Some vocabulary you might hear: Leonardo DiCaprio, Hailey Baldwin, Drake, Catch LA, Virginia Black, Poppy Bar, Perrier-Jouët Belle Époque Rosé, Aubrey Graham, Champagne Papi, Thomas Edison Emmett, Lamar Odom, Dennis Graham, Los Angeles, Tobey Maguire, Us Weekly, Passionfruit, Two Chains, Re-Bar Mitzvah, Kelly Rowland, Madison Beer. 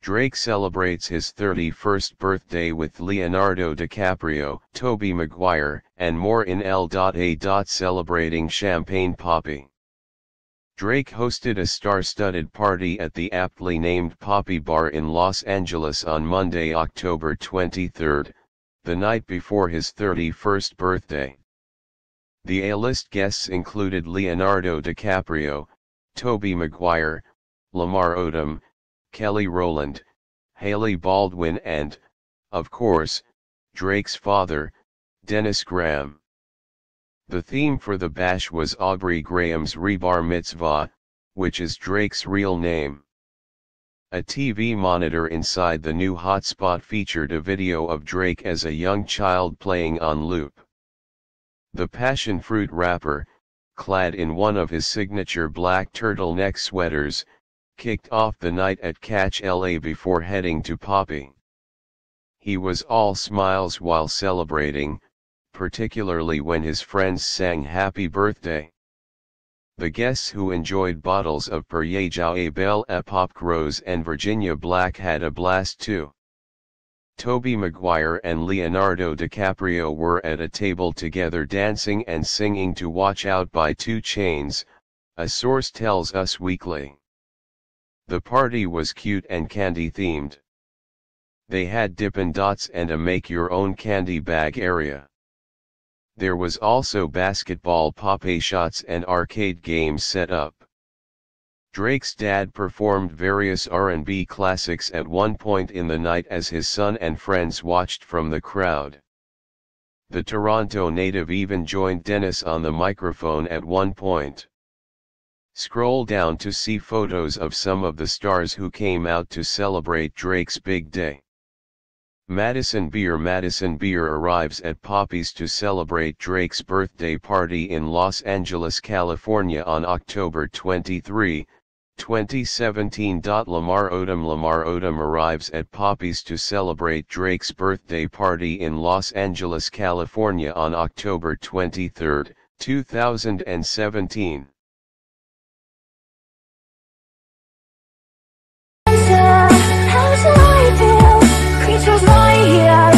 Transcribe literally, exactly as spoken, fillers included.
Drake celebrates his thirty-first birthday with Leonardo DiCaprio, Tobey Maguire, and more in L A. Celebrating Champagne Papi. Drake hosted a star-studded party at the aptly named Poppy Bar in Los Angeles on Monday, October twenty-third, the night before his thirty-first birthday. The A-list guests included Leonardo DiCaprio, Tobey Maguire, Lamar Odom, Kelly Rowland, Hailey Baldwin and, of course, Drake's father, Dennis Graham. The theme for the bash was Aubrey Graham's Rebar Mitzvah, which is Drake's real name. A T V monitor inside the new hotspot featured a video of Drake as a young child playing on loop. The passion fruit rapper, clad in one of his signature black turtleneck sweaters, kicked off the night at Catch L A before heading to Poppy. He was all smiles while celebrating, particularly when his friends sang Happy Birthday. The guests who enjoyed bottles of Perrier-Jouët Belle Époque Rosé and Virginia Black had a blast too. Tobey Maguire and Leonardo DiCaprio were at a table together dancing and singing to Watch Out by Two Chains, a source tells Us Weekly. The party was cute and candy-themed. They had Dippin' Dots and a make-your-own candy bag area. There was also basketball Popeye shots and arcade games set up. Drake's dad performed various R and B classics at one point in the night as his son and friends watched from the crowd. The Toronto native even joined Dennis on the microphone at one point. Scroll down to see photos of some of the stars who came out to celebrate Drake's big day. Madison Beer Madison Beer arrives at Poppy's to celebrate Drake's birthday party in Los Angeles, California on October twenty-third, twenty seventeen. Lamar Odom Lamar Odom arrives at Poppy's to celebrate Drake's birthday party in Los Angeles, California on October twenty-third, two thousand seventeen. Creatures right here.